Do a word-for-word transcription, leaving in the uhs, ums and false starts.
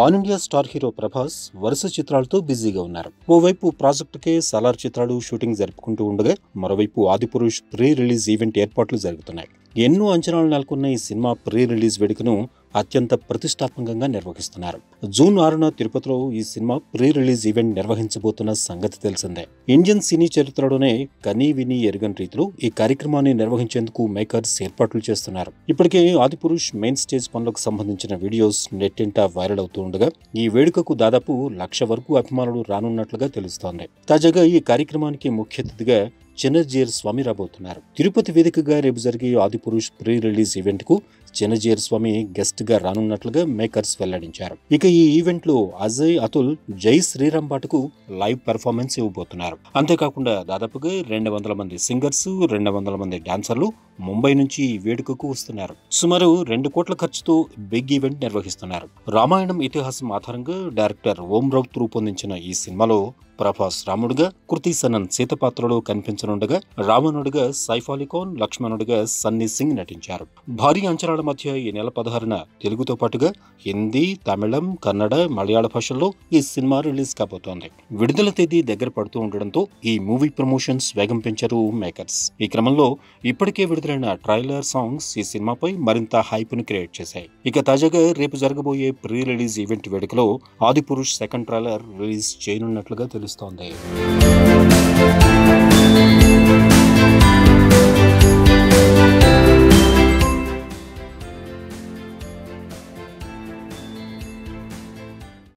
Pan India star hero Prabhas వరుస చిత్రాలతో బిజీగా ఉన్నారు. ఓవైపు ప్రాజెక్ట్ కే సలార్ చిత్రాలు షూటింగ్ జరుపుకుంటూ ఉండగా, మరోవైపు ఆదిపురుష్ ప్రీ రిలీజ్ ఈవెంట్ ఏర్పాట్లు జరుగుతున్నాయి. ఎన్నో అంచనాలు నెలకొన్న ఈ సినిమా ప్రీ రిలీజ్ వేడుకను అత్యంత ప్రతిష్టాత్మకంగా నిర్వహిస్తున్నారు. జూన్ ఆరున తిరుపతిలో ఈ సినిమా ప్రీ రిలీజ్ ఈవెంట్ నిర్వహించబోతున్న సంగతి తెలిసిందే. ఇండియన్ సినీ చరిత్రలోనే కనీ విని ఎరుగని రీతిలో ఈ కార్యక్రమాన్ని నిర్వహించేందుకు మేకర్స్ ఏర్పాట్లు చేస్తున్నారు. ఇప్పటికే ఆదిపురుష్ మెయిన్ స్టేజ్ పనులకు సంబంధించిన వీడియోస్ నెట్టింట వైరల్ అవుతూ ఉండగా, ఈ వేడుకకు దాదాపు లక్ష వరకు అభిమానులు రానున్నట్లుగా తెలుస్తోంది. తాజాగా ఈ కార్యక్రమానికి ముఖ్య అతిథిగా చిన్నజీర్ స్వామి రాబోతున్నారు. తిరుపతి వేదికగా రేపు జరిగే ఆదిపురుష్ ప్రీ రిలీజ్ ఈవెంట్ కు చిన్నజీర్ స్వామి గెస్ట్ గా రానున్నట్లుగా మేకర్స్ వెల్లడించారు. ఇక ఈ ఈవెంట్ లో అజయ్, అతుల్, జై శ్రీరామ్ పాటకు లైవ్ పెర్ఫార్మెన్స్ ఇవ్వబోతున్నారు. అంతేకాకుండా దాదాపుగా రెండు వందల మంది సింగర్స్, రెండు వందల మంది డాన్సర్లు ముంబై నుంచి ఈ వేడుకకు వస్తున్నారు. సుమారు రెండు కోట్ల ఖర్చుతో బిగ్ ఈవెంట్ నిర్వహిస్తున్నారు. రామాయణం ఇతిహాసం ఆధారంగా డైరెక్టర్ ఓం రౌత్ రూపొందించిన ఈ సినిమాలో ప్రభాస్ రాముడుగా, కృతి సనన్ సీత పాత్రలో కనిపించనుండగా, రావణుడిగా సైఫ్ అలీ ఖాన్, లక్ష్మణుడిగా సన్నీ సింగ్ నటించారు. భారీ అంచనాల మధ్య ఈ నెల పదహారున తెలుగుతో పాటుగా హిందీ, తమిళం, కన్నడ, మలయాళ భాషల్లో ఈ సినిమా రిలీజ్ కాబోతోంది. విడుదల తేదీ దగ్గర పడుతూ ఉండడంతో ఈ మూవీ ప్రమోషన్స్ వేగం పెంచారు మేకర్స్. ఈ క్రమంలో ఇప్పటికే విడుదలైన ట్రైలర్ సాంగ్స్ ఈ సినిమాపై మరింత హైప్ ను క్రియేట్ చేశాయి. ఇక తాజాగా రేపు జరగబోయే ప్రీ రిలీజ్ ఈవెంట్ వేడుకలో ఆదిపురుష్ సెకండ్ ట్రైలర్ రిలీజ్ చేయనున్నట్లుగా తెలుస్తోంది.